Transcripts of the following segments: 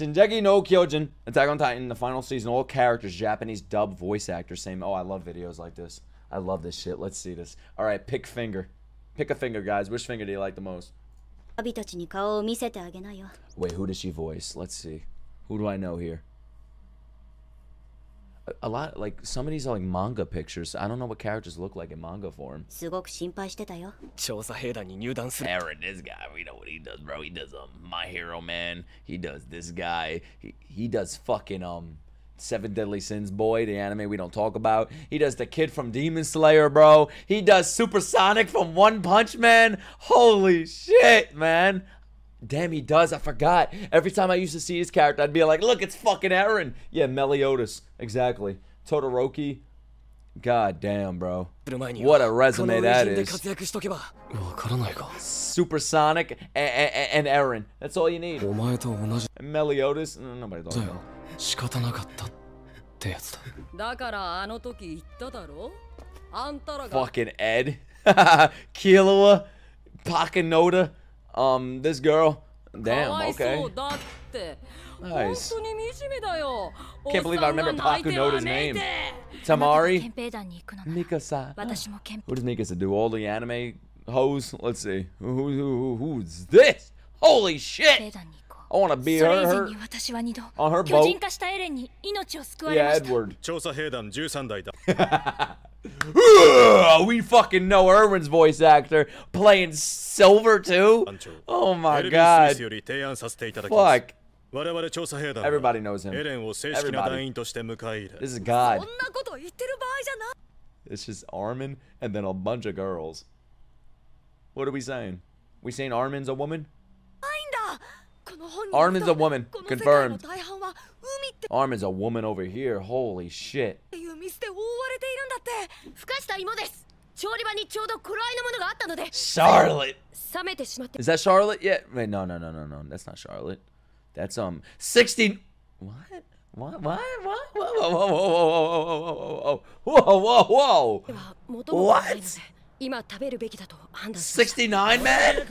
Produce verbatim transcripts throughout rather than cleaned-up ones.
Shingeki no Kyojin, Attack on Titan, the final season, all characters, Japanese dub voice actors, same. Oh, I love videos like this. I love this shit. Let's see this. All right, pick finger. Pick a finger, guys. Which finger do you like the most? Wait, who does she voice? Let's see. Who do I know here? A, a lot, like, some of these are like manga pictures. I don't know what characters look like in manga form. Eren, this guy, we know what he does, bro. He does, um, My Hero, man. He does this guy. He, he does fucking, um... Seven Deadly Sins, boy, the anime we don't talk about. He does the kid from Demon Slayer, bro. He does Super Sonic from One Punch Man. Holy shit, man. Damn, he does. I forgot. Every time I used to see his character, I'd be like, look, it's fucking Eren. Yeah, Meliodas. Exactly. Todoroki. God damn, bro. What a resume that is. Super Sonic and, and, and Eren. That's all you need. And Meliodas. Nobody talks about it. Fucking Ed. Killua. Pakanoda. Um, this girl. Damn, okay. Nice. Can't believe I remember Pakunoda's name. Tamari. Mikasa. What does Mikasa do? All the anime hoes? Let's see. Who, who, who, who's this? Holy shit! I want to be her, her on her boat. Yeah, Edward. We fucking know Erwin's voice actor playing Silver too. Oh my god. Fuck. Everybody knows him. Everybody. This is God. It's just Armin and then a bunch of girls. What are we saying? We saying Armin's a woman? Armin's a woman. Confirmed. Armin's a woman over here. Holy shit. Charlotte. Is that Charlotte yet? Yeah. Wait, no, no, no, no, no. That's not Charlotte. That's, um, sixteen. What? What? What? What? Whoa, whoa, whoa, whoa, whoa, whoa, whoa, whoa. What? sixty-nine, man?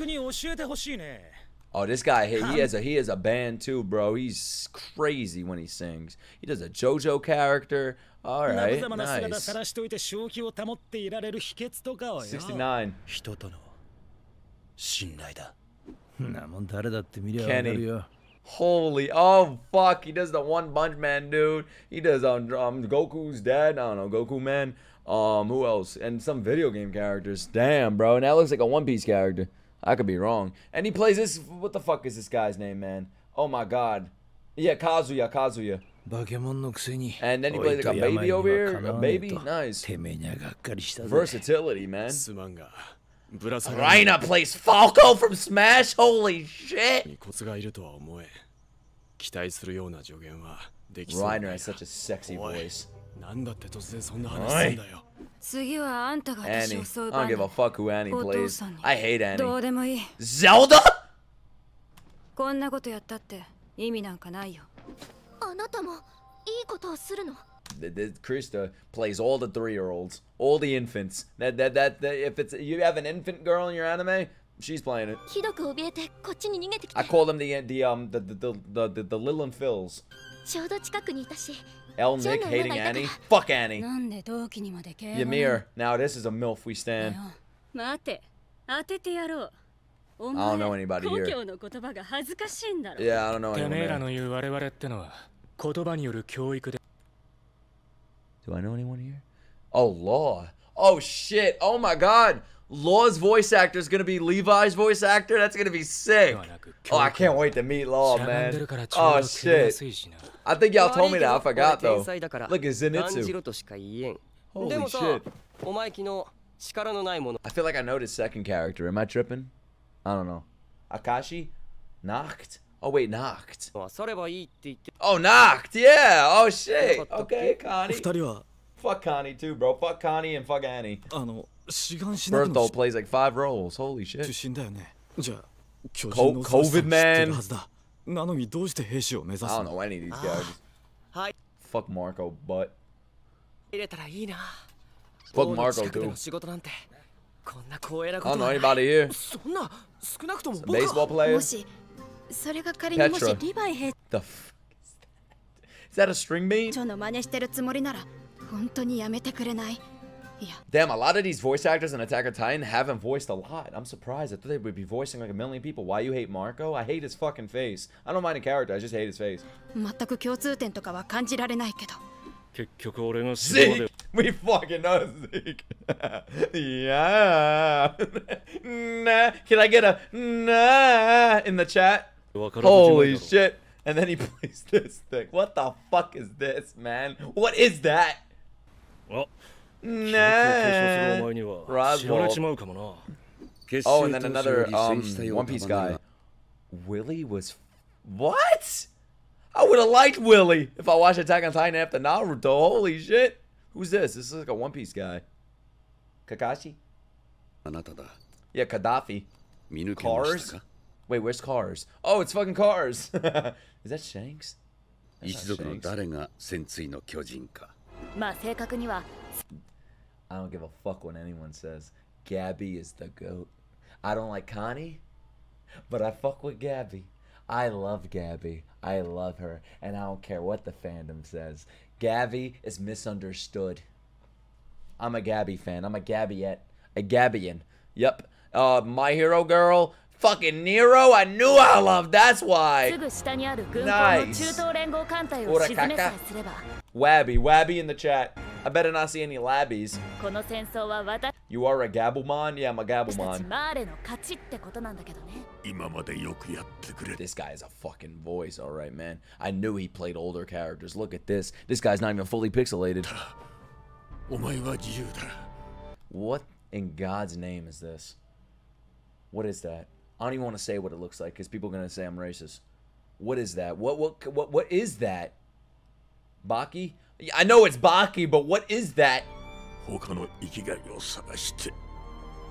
Oh, this guy, he, he has a he has a band too, bro. He's crazy when he sings. He does a JoJo character. All right, nice. sixty-nine. Kenny. Holy, oh fuck, he does the One Punch Man, dude. He does um, um Goku's dad. I don't know, Goku man. Um, who else? And some video game characters. Damn, bro. And that looks like a One Piece character. I could be wrong. And he plays this. What the fuck is this guy's name, man? Oh my god. Yeah, Kazuya, Kazuya. And then he plays like a baby over here. A baby? Nice. Versatility, man. Reina plays Falco from Smash? Holy shit. Reiner has such a sexy voice. Right. Annie. I don't give a fuck who Annie plays. I hate Annie. Zelda? The, the, Krista plays all the three-year-olds, all the infants. That that that, that if it's you have an infant girl in your anime, she's playing it. I call them the the um the the the the, the, the Lil and Phils. El Nick hating Annie? Fuck Annie. Ymir. Now this is a MILF we stand. I don't know anybody here. Yeah, I don't know anyone. Do I know anyone here? Oh, Law. Oh shit. Oh my god. Law's voice actor is gonna be Levi's voice actor? That's gonna be sick. Oh, I can't wait to meet Law, man. Oh shit. I think y'all told me that. I forgot though. Look at Zenitsu. Holy shit. I feel like I know this second character. Am I tripping? I don't know. Akashi? Nacht? Oh wait, Nacht. Oh, Nacht! Yeah! Oh shit! Okay, Connie. Fuck Connie too, bro. Fuck Connie and fuck Annie. Berthold plays like five roles. Holy shit. Co COVID man. I don't know any of these guys. Fuck Marco, but. Fuck Marco, dude. I don't know anybody here. Some baseball players. Petra. The f is that? Is that a string bean? Damn, a lot of these voice actors in Attack on Titan haven't voiced a lot. I'm surprised. I thought they would be voicing like a million people. Why you hate Marco? I hate his fucking face. I don't mind the character, I just hate his face. Zeke! We fucking know Zeke. Yeah. Nah. Can I get a nah in the chat? Holy shit. And then he plays this thing. What the fuck is this, man? What is that? Well. Nah. Roswell. Oh, and then another um, One Piece guy. Willy was... What? I would have liked Willy if I watched Attack on Titan after Naruto. Holy shit. Who's this? This is like a One Piece guy. Kakashi? Yeah, Gaddafi. Cars? Wait, where's Cars? Oh, it's fucking Cars. Is that Shanks? That's not Shanks. I don't give a fuck when anyone says Gabby is the goat. I don't like Connie, but I fuck with Gabby. I love Gabby. I love her, and I don't care what the fandom says. Gabby is misunderstood. I'm a Gabby fan. I'm a Gabbyette. A Gabbian. Yep. Uh, My Hero Girl. Fucking Nero. I knew I loved. That's why. Nice. Urakaka. Wabby. Wabby in the chat. I better not see any labbies. You are a Gabumon? Yeah, I'm a Gabumon. This guy is a fucking voice, alright, man. I knew he played older characters. Look at this. This guy's not even fully pixelated. What in God's name is this? What is that? I don't even want to say what it looks like, because people are going to say I'm racist. What is that? What, what, what, what is that? Baki? I know it's Baki, but what is that?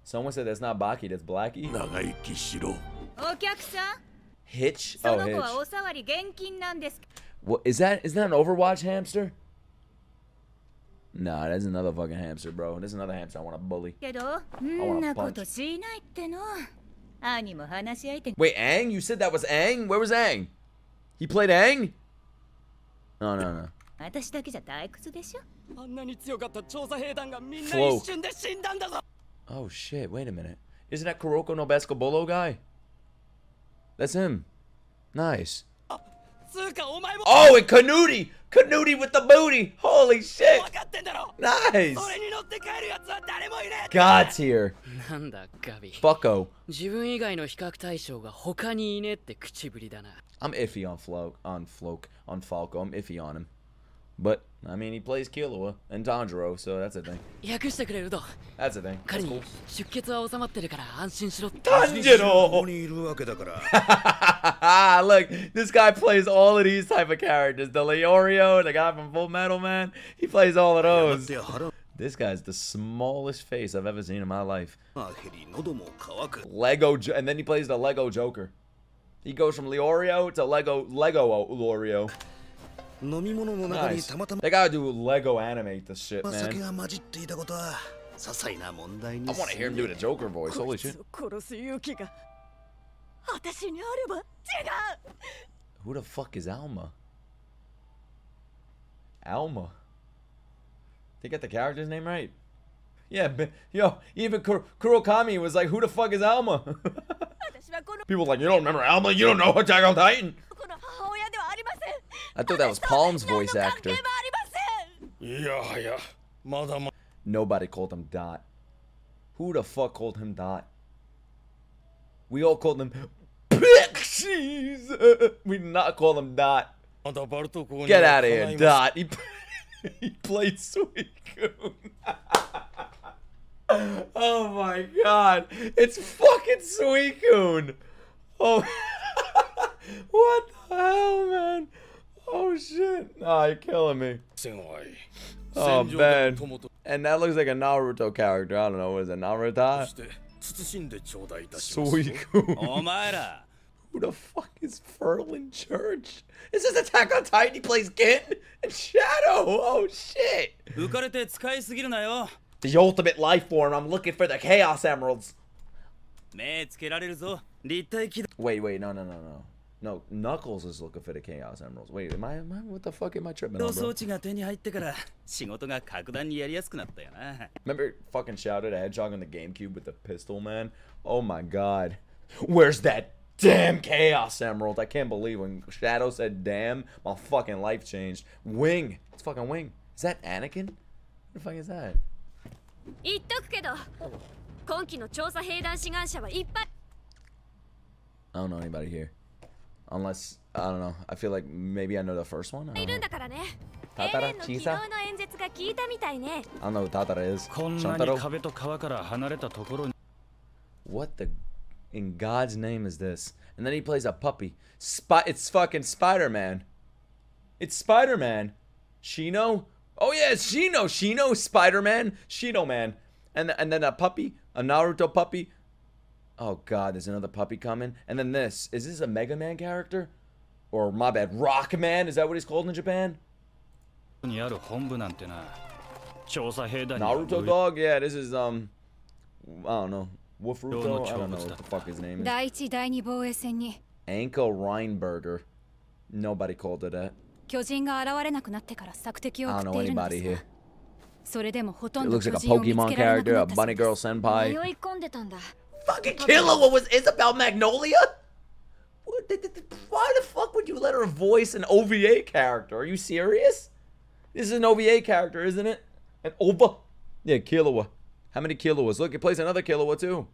Someone said that's not Baki, that's Blackie. Hitch? Oh, Hitch. What, is that, is that an Overwatch hamster? Nah, that's another fucking hamster, bro. There's another hamster I want to bully. I want to punch. Wait, Aang? You said that was Aang? Where was Aang? He played Aang? No, no, no. Flow. Oh shit, wait a minute. Isn't that Kuroko no Basuke guy? That's him. Nice. Oh, and Kanuti! Kanuti with the booty! Holy shit! Nice! God's here. Fucko. I'm iffy on Flo on Floke on Falco. I'm iffy on him. But, I mean, he plays Killua and Tanjiro, so that's a thing. That's a thing. That's cool. Tanjiro! Look, this guy plays all of these type of characters. The Leorio, the guy from Full Metal, man. He plays all of those. This guy's the smallest face I've ever seen in my life. Lego, and then he plays the Lego Joker. He goes from Leorio to Lego, Lego Lorio. Nice. They gotta do Lego animate this shit, man. I want to hear him do the Joker voice. Holy shit. Who the fuck is Alma? Alma. They got the character's name right. Yeah, but, yo, even Kur Kurokami was like, who the fuck is Alma? People like, you don't remember Alma? You don't know Attack on Titan? I thought that was Palm's voice actor. Nobody called him Dot. Who the fuck called him Dot? We all called him Pixies. We did not call him Dot. Get out of here, Dot. He, he played Suicune. Oh my god. It's fucking Suicune. Oh. What the hell, man? Oh shit! Nah, you're killing me. Oh man. And that looks like a Naruto character. I don't know. What is it, Naruto? Suicune. Who the fuck is Ferlin Church? Is this Attack on Titan? He plays Ken and Shadow. Oh shit! The ultimate life form. I'm looking for the Chaos Emeralds. Wait, wait, no, no, no, no. No, Knuckles is looking for the Chaos Emeralds. Wait, am I, am I what the fuck am I tripping on, bro? Remember fucking shouted at Hedgehog on the GameCube with the pistol, man? Oh my god. Where's that damn Chaos Emerald? I can't believe when Shadow said damn, my fucking life changed. Wing! It's fucking Wing. Is that Anakin? What the fuck is that? I don't know anybody here. Unless, I don't know, I feel like maybe I know the first one. I don't know. Tatara? Chisa? I don't know who Tatara is. Shantaro? What the in God's name is this? And then he plays a puppy. Sp it's fucking Spider-Man. It's Spider-Man. Shino? Oh yeah, it's Shino. Shino, Spider-Man. Shino-Man. And, and then a puppy? A Naruto puppy? Oh god, there's another puppy coming. And then this. Is this a Mega Man character? Or, my bad, Rock Man? Is that what he's called in Japan? Naruto dog? Yeah, this is, um... I don't know. Wolfruto? I don't know what the fuck his name is. Anko Reinberger. Nobody called it that. I don't know anybody here. It looks like a Pokemon character, a bunny girl senpai. Fucking killer! What was Isabel Magnolia? What, th th th why the fuck would you let her voice an O V A character? Are you serious? This is an O V A character, isn't it? An O V A? Yeah, Killua. How many Killuas? Look, it plays another Killua too.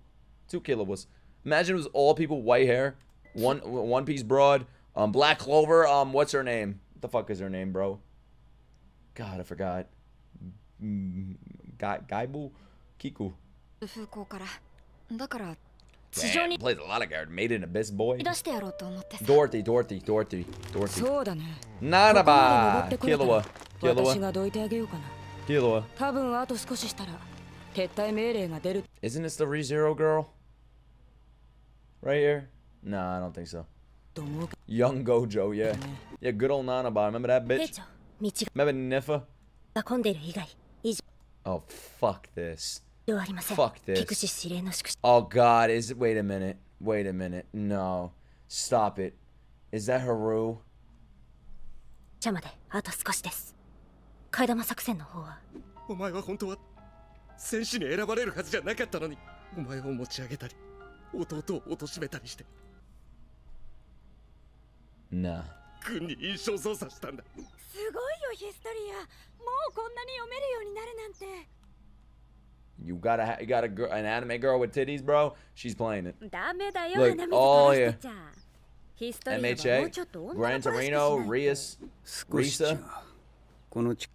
Two Killuas. Imagine it was all people with white hair. One One Piece broad. Um, Black Clover. Um, what's her name? What the fuck is her name, bro? God, I forgot. Ga Gaibu Kiku. Man, plays a lot of guard. Made an Abyss boy. Dorothy, Dorothy, Dorothy, Dorothy. Nanaba! Killua. Killua. Killua. Isn't this the ReZero girl? Right here? Nah, I don't think so. Young Gojo, yeah. Yeah, good old Nanaba. Remember that bitch? Remember Nifa? Oh, fuck this. Fuck this. Oh god, is it? Wait a minute. Wait a minute. No. Stop it. Is that Haru? Nah. You got a you got a girl, an anime girl with titties, bro. She's playing it. Look, oh yeah. M H A, Gran Torino, Rias, Risa.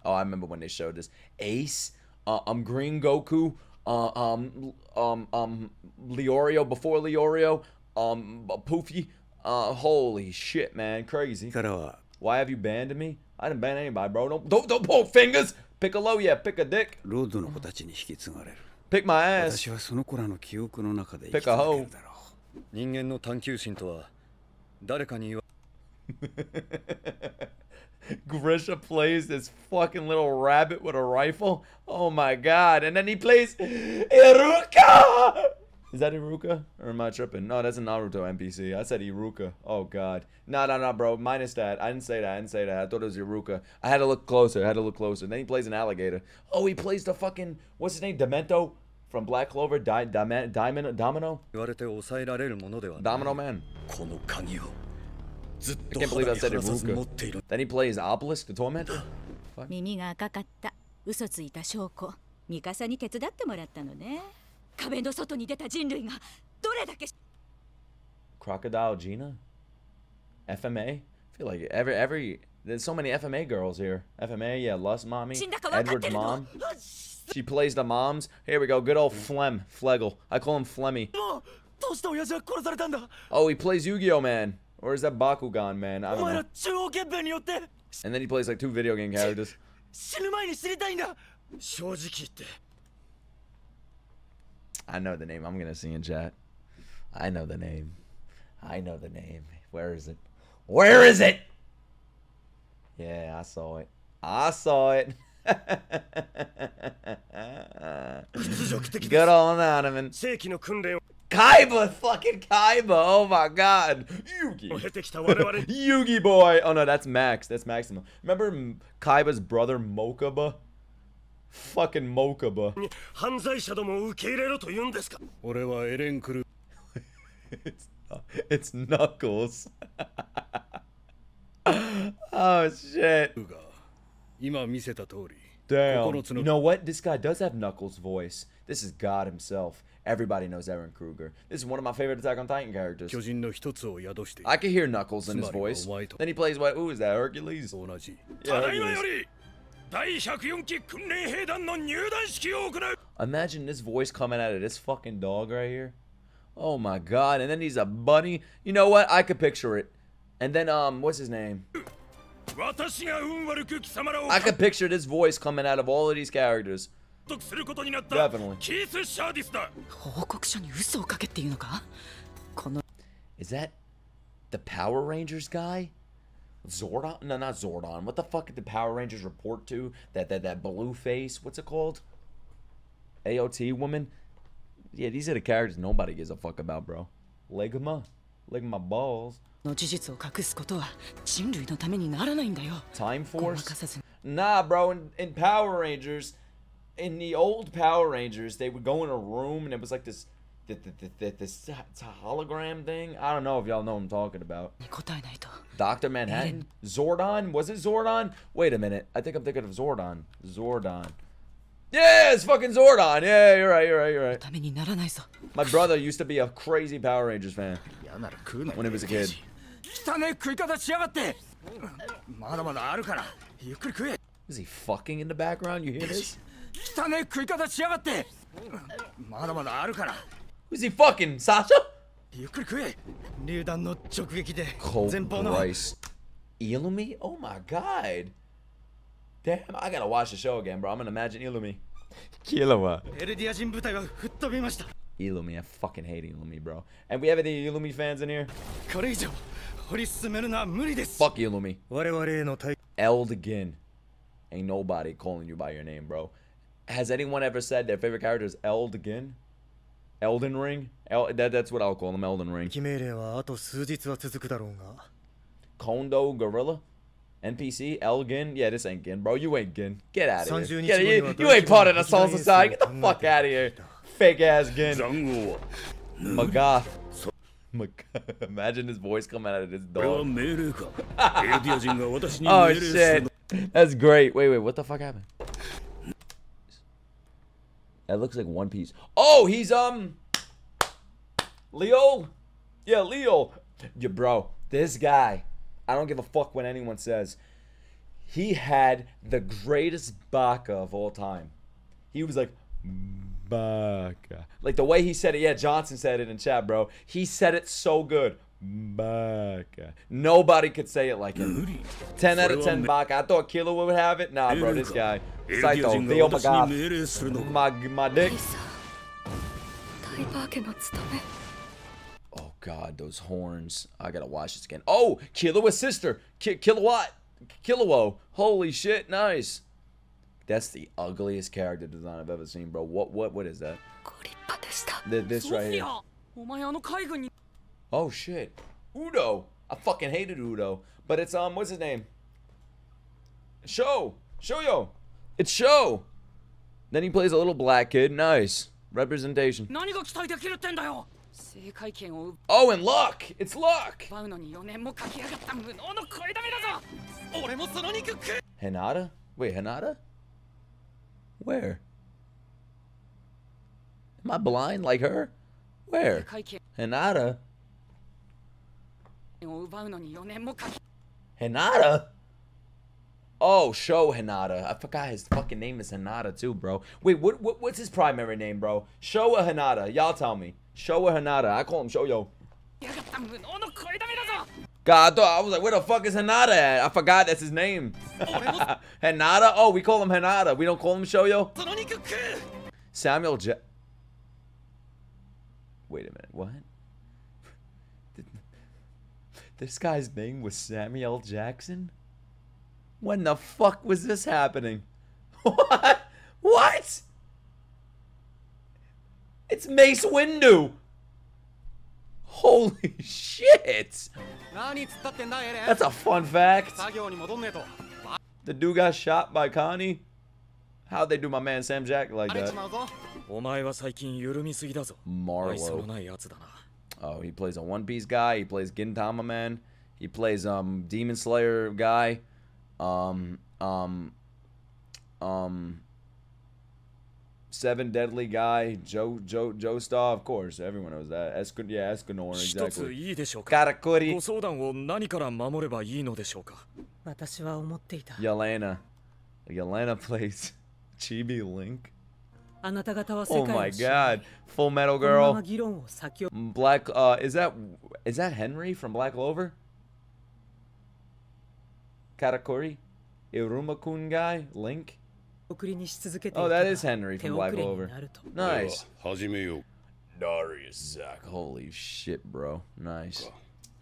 Oh, I remember when they showed this. Ace, uh, um, Green Goku, uh, um, um, um, Leorio before Leorio, um, Poofy. Uh, holy shit, man, crazy. Why have you banned me? I didn't ban anybody, bro. Don't don't don't pull fingers. Piccolo, yeah, pick a dick. Pick my ass. Pick a hoe. Grisha plays this fucking little rabbit with a rifle. Oh my god. And then he plays Iruka! Is that Iruka? Or am I tripping? No, that's a Naruto N P C. I said Iruka. Oh god. No, no, no, bro. Minus that. I didn't say that. I didn't say that. I thought it was Iruka. I had to look closer. I had to look closer. Then he plays an alligator. Oh, he plays the fucking... What's his name? Demento? From Black Clover? Di Diamond, Diamond, Domino? Domino Man. I can't believe I said Iruka. Then he plays Obelisk, the Tormentor? Fuck. Crocodile Gina? F M A? I feel like every every there's so many F M A girls here. F M A, yeah, Lust Mommy, Edward's mom. She plays the moms. Here we go, good old Flem, Fleggle. I call him Flemmy. Oh, he plays Yu-Gi-Oh man. Or is that Bakugan man? I don't know. And then he plays like two video game characters. I know the name. I'm gonna sing in chat. I know the name. I know the name. Where is it? Where is it? Yeah, I saw it. I saw it. Good old Ottoman. Kaiba, fucking Kaiba. Oh my god. Yugi. Yugi boy. Oh no, that's Max. That's Maxima. Remember Kaiba's brother Mokaba? Fucking Mokaba. it's, it's Knuckles. Oh shit. Damn. You know what? This guy does have Knuckles' voice. This is God himself. Everybody knows Eren Kruger. This is one of my favorite Attack on Titan characters. I can hear Knuckles in his voice. Then he plays what? Who is that? Hercules? Yeah, Hercules. Imagine this voice coming out of this fucking dog right here. Oh my god. And then he's a bunny. You know what? I could picture it. And then, um, what's his name? I could picture this voice coming out of all of these characters. Definitely. Is that the Power Rangers guy? Zordon? No, not Zordon. What the fuck did the Power Rangers report to? That that that blue face? What's it called? A O T woman? Yeah, these are the characters nobody gives a fuck about, bro. Legma, Legma balls. Time Force? Nah, bro. In, in Power Rangers. In the old Power Rangers, they would go in a room and it was like this, this, this, this hologram thing. I don't know if y'all know what I'm talking about. Doctor Manhattan? Zordon? Was it Zordon? Wait a minute. I think I'm thinking of Zordon. Zordon. Yeah, it's fucking Zordon. Yeah, you're right, you're right, you're right. My brother used to be a crazy Power Rangers fan when he was a kid. Is he fucking in the background? You hear this? Who's he fucking, Sasha? Oh Christ. Illumi? Oh my god. Damn, I gotta watch the show again, bro. I'm gonna imagine Illumi. Killua. Illumi, I fucking hate Illumi, bro. And we have any Illumi fans in here? Fuck Illumi. Eldigan. Ain't nobody calling you by your name, bro. Has anyone ever said their favorite character is Eldigan? Elden Ring? El that, that's what I'll call him, Elden Ring. Kondo Gorilla? N P C? Elgin? Yeah, this ain't Gin, bro. You ain't Gin. Get out of here. Get you, you ain't part of the Soul Society. Get the fuck out of here. Fake ass Gin. Magath. Magath. Imagine his voice coming out of this dog. Oh, shit. That's great. Wait, wait. What the fuck happened? That looks like One Piece. Oh, he's, um... Leo? Yeah, Leo. Yeah, bro. This guy. I don't give a fuck what anyone says. He had the greatest baka of all time. He was like, baka. Like, the way he said it. Yeah, Johnson said it in chat, bro. He said it so good. Baka. Nobody could say it like him. ten out of ten baka. I thought Killua would have it. Nah, bro, this guy. Saito, Leo Magath. My, my dick. Oh, God, those horns. I gotta watch this again. Oh, Killua's sister. Ki Killua. Killua. Holy shit, nice. That's the ugliest character design I've ever seen, bro. What, what, what is that? The, this right here. Oh shit, Udo! I fucking hated Udo, but it's um, what's his name? Sho, Shoyo, it's Sho. Then he plays a little black kid. Nice representation. Oh, and Luck! It's Luck. Hinata? Wait, Hinata? Where? Am I blind like her? Where? Hinata. Hinata? Oh, Sho Hinata. I forgot his fucking name is Hinata too, bro. Wait, what, what what's his primary name, bro? Sho Hinata. Y'all tell me. Sho Hinata. I call him Shoyo. God, I thought I was like, where the fuck is Hinata at? I forgot that's his name. Hinata? Oh, we call him Hinata. We don't call him Shoyo. Samuel J. Wait a minute. What? This guy's name was Samuel Jackson? When the fuck was this happening? What? What? It's Mace Windu! Holy shit! That's a fun fact. The dude got shot by Connie. How'd they do my man Sam Jack like that? Marlo. Oh, he plays a One Piece guy. He plays Gintama Man. He plays um Demon Slayer guy. Um um um Seven Deadly guy. Joe Joe Joe Star, of course. Everyone knows that. Eskin yeah, Eskinor exactly. Karakuri. Yelena. Yelena plays Chibi Link. Oh my God! Full Metal Girl. Black. Uh, is that is that Henry from Black Clover? Karakuri, Iruma-kun guy, Link. Oh, that is Henry from Black Clover. Nice. Darius. Holy shit, bro. Nice.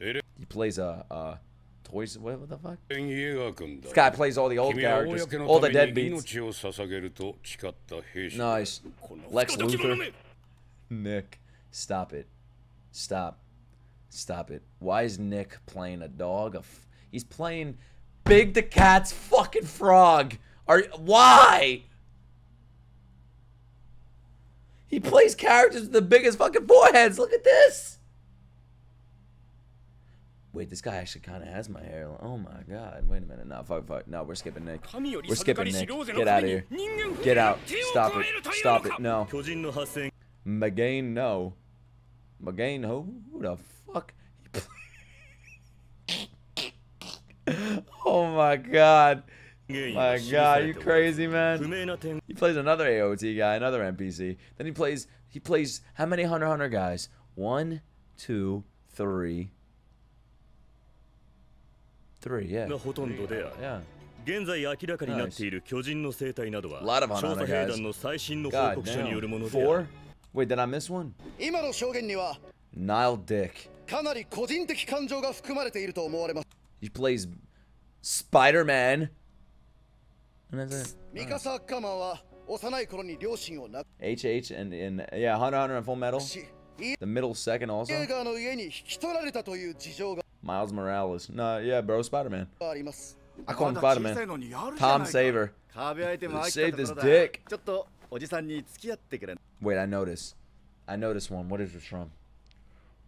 He plays a uh, toys. What the fuck? This guy plays all the old characters, all the deadbeats. Nice. Lex Luthor. Nick, stop it. Stop. Stop it. Why is Nick playing a dog? A f He's playing Big the Cat's fucking frog. Are why? He plays characters with the biggest fucking foreheads. Look at this. Wait, this guy actually kind of has my hair. Oh my God. Wait a minute. No, fuck, fuck. No, we're skipping Nick. We're skipping Nick. Get out of here. Get out. Stop it. Stop it. No. Magain, no. Magain, who? Who the fuck? Oh my God. My God, you crazy, man. He plays another A O T guy, another N P C. Then he plays, he plays, how many Hunter Hunter guys? One, two, three. Three, yeah. Yeah. Nice. A lot of Hunter Hunter guys. God damn. Four? Wait, did I miss one? Nile Dick. He plays Spider-Man. And that's it. Right. H H and, and yeah, Hunter Hunter and Full Metal. The middle second also. Miles Morales. No, yeah, bro, Spider-Man. I call him Spider-Man. Tom Saver. Save this dick. Wait, I noticed. I noticed one. What is this from?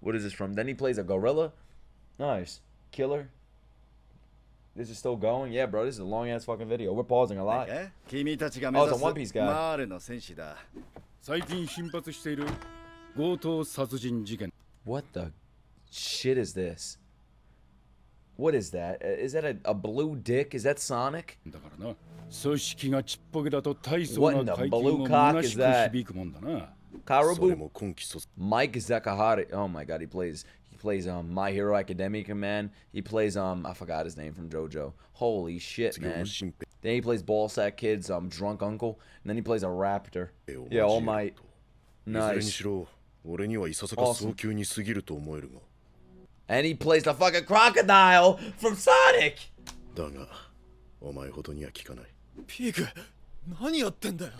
What is this from? Then he plays a gorilla. Nice. Killer. This is still going? Yeah, bro, this is a long-ass fucking video. We're pausing a lot. Oh, it's a One Piece guy. What the shit is this? What is that? Is that a, a blue dick? Is that Sonic? What in the blue cock is that? Karabu? Mike Zakahari. Oh my God, he plays... plays um My Hero Academia, man. He plays um I forgot his name from JoJo. Holy shit, man. Then he plays Ballsack Kid's um drunk uncle, and then he plays a raptor. Yeah, All Might. Nice. Awesome. And he plays the fucking crocodile from Sonic.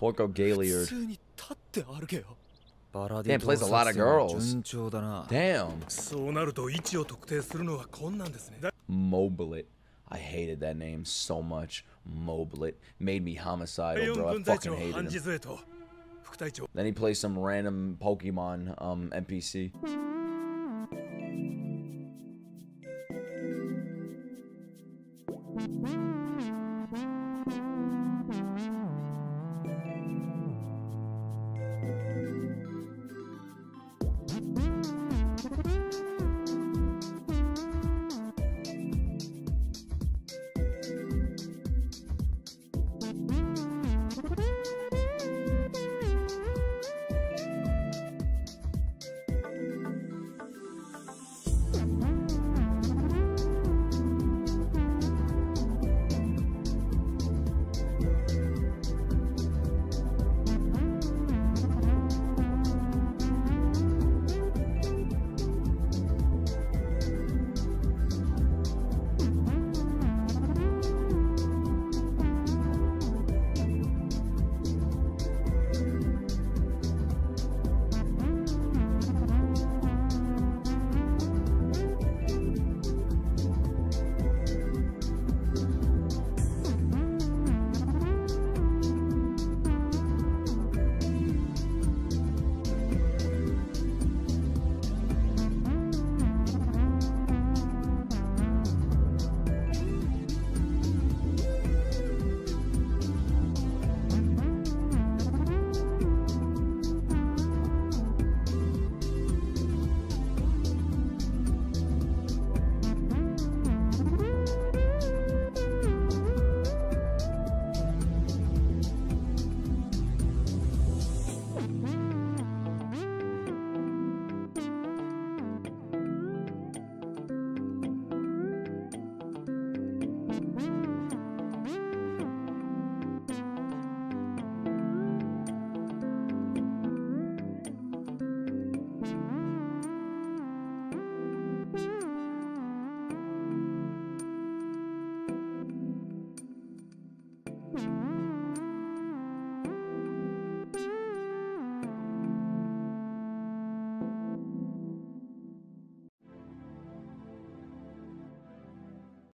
Porco Galliard. Damn, plays a lot of girls. Damn. Moblet. I hated that name so much. Moblet. Made me homicidal, bro. I fucking hated him. Then he plays some random Pokemon um, N P C.